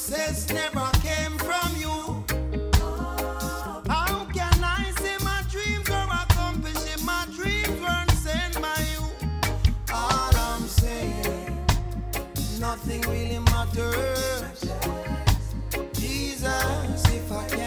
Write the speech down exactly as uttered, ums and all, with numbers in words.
success never came from you. How can I say my dreams were accomplished if my dreams weren't sent by you? All I'm saying, nothing really matters. Jesus, if I can